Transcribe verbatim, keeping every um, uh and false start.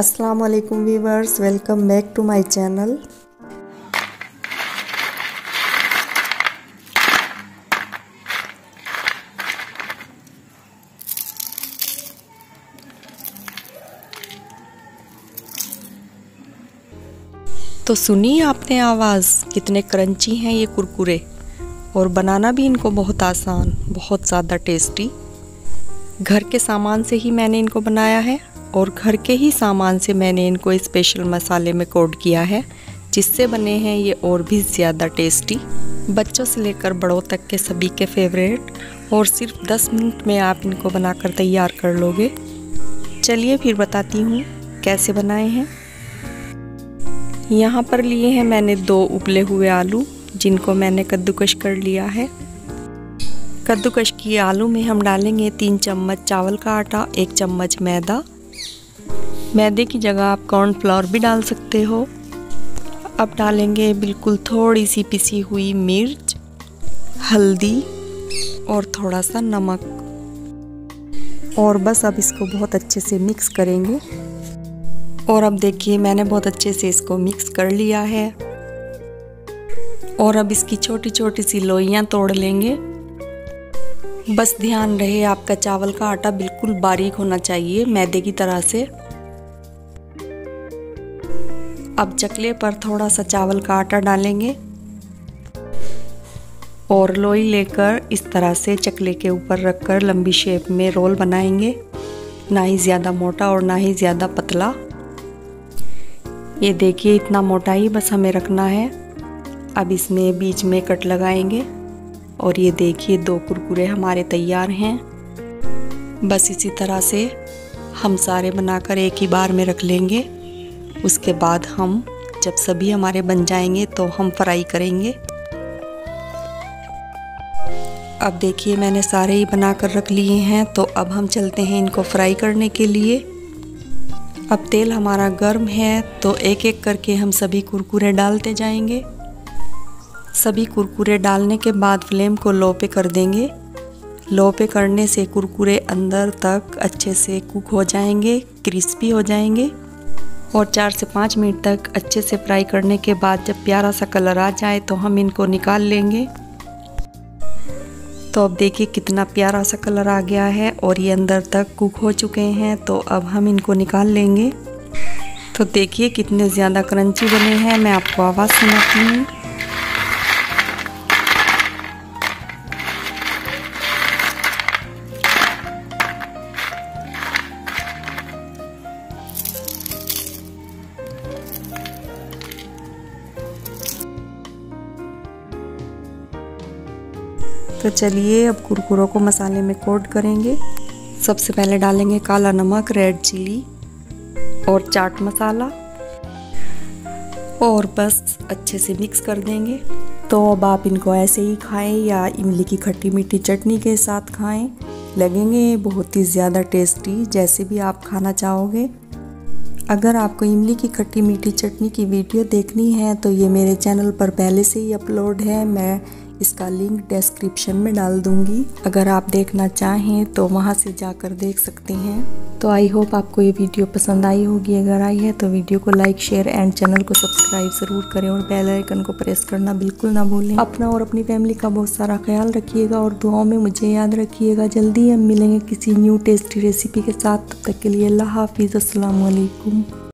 अस्सलाम वालेकुम viewers, welcome back to my channel. तो सुनी आपने आवाज़, कितने क्रंची हैं ये कुरकुरे, और बनाना भी इनको बहुत आसान, बहुत ज़्यादा टेस्टी। घर के सामान से ही मैंने इनको बनाया है और घर के ही सामान से मैंने इनको स्पेशल मसाले में कोट किया है, जिससे बने हैं ये और भी ज़्यादा टेस्टी। बच्चों से लेकर बड़ों तक के सभी के फेवरेट, और सिर्फ दस मिनट में आप इनको बनाकर तैयार कर लोगे। चलिए फिर बताती हूँ कैसे बनाए हैं। यहाँ पर लिए हैं मैंने दो उबले हुए आलू, जिनको मैंने कद्दूकश कर लिया है। कद्दूकश किए आलू में हम डालेंगे तीन चम्मच चावल का आटा, एक चम्मच मैदा। मैदे की जगह आप कॉर्नफ्लावर भी डाल सकते हो। अब डालेंगे बिल्कुल थोड़ी सी पिसी हुई मिर्च, हल्दी और थोड़ा सा नमक, और बस अब इसको बहुत अच्छे से मिक्स करेंगे। और अब देखिए मैंने बहुत अच्छे से इसको मिक्स कर लिया है, और अब इसकी छोटी छोटी सी लोइयाँ तोड़ लेंगे। बस ध्यान रहे, आपका चावल का आटा बिल्कुल बारीक होना चाहिए, मैदे की तरह से। अब चकले पर थोड़ा सा चावल का आटा डालेंगे और लोई लेकर इस तरह से चकले के ऊपर रखकर लंबी शेप में रोल बनाएंगे, ना ही ज़्यादा मोटा और ना ही ज़्यादा पतला। ये देखिए इतना मोटा ही बस हमें रखना है। अब इसमें बीच में कट लगाएंगे, और ये देखिए दो कुरकुरे हमारे तैयार हैं। बस इसी तरह से हम सारे बनाकर एक ही बार में रख लेंगे। उसके बाद हम जब सभी हमारे बन जाएंगे तो हम फ्राई करेंगे। अब देखिए मैंने सारे ही बनाकर रख लिए हैं, तो अब हम चलते हैं इनको फ्राई करने के लिए। अब तेल हमारा गर्म है, तो एक एक करके हम सभी कुरकुरे डालते जाएंगे। सभी कुरकुरे डालने के बाद फ्लेम को लो पे कर देंगे। लो पे करने से कुरकुरे अंदर तक अच्छे से कुक हो जाएंगे, क्रिस्पी हो जाएंगे। और चार से पाँच मिनट तक अच्छे से फ्राई करने के बाद जब प्यारा सा कलर आ जाए तो हम इनको निकाल लेंगे। तो अब देखिए कितना प्यारा सा कलर आ गया है और ये अंदर तक कुक हो चुके हैं, तो अब हम इनको निकाल लेंगे। तो देखिए कितने ज़्यादा क्रंची बने हैं। मैं आपको आवाज़ सुनाती हूँ। तो चलिए अब कुरकुरों को मसाले में कोट करेंगे। सबसे पहले डालेंगे काला नमक, रेड चिली और चाट मसाला, और बस अच्छे से मिक्स कर देंगे। तो अब आप इनको ऐसे ही खाएं या इमली की खट्टी मीठी चटनी के साथ खाएं, लगेंगे बहुत ही ज़्यादा टेस्टी, जैसे भी आप खाना चाहोगे। अगर आपको इमली की खट्टी मीठी चटनी की वीडियो देखनी है तो ये मेरे चैनल पर पहले से ही अपलोड है, मैं इसका लिंक डिस्क्रिप्शन में डाल दूंगी। अगर आप देखना चाहें तो वहां से जाकर देख सकते हैं। तो आई होप आपको ये वीडियो पसंद आई होगी। अगर आई है तो वीडियो को लाइक, शेयर एंड चैनल को सब्सक्राइब ज़रूर करें, और बेल आइकन को प्रेस करना बिल्कुल ना भूलें। अपना और अपनी फैमिली का बहुत सारा ख्याल रखिएगा, और दुआओं में मुझे याद रखिएगा। जल्दी हम मिलेंगे किसी न्यू टेस्टी रेसिपी के साथ। तब तक के लिए अल्लाह हाफिज़, अस्सलाम वालेकुम।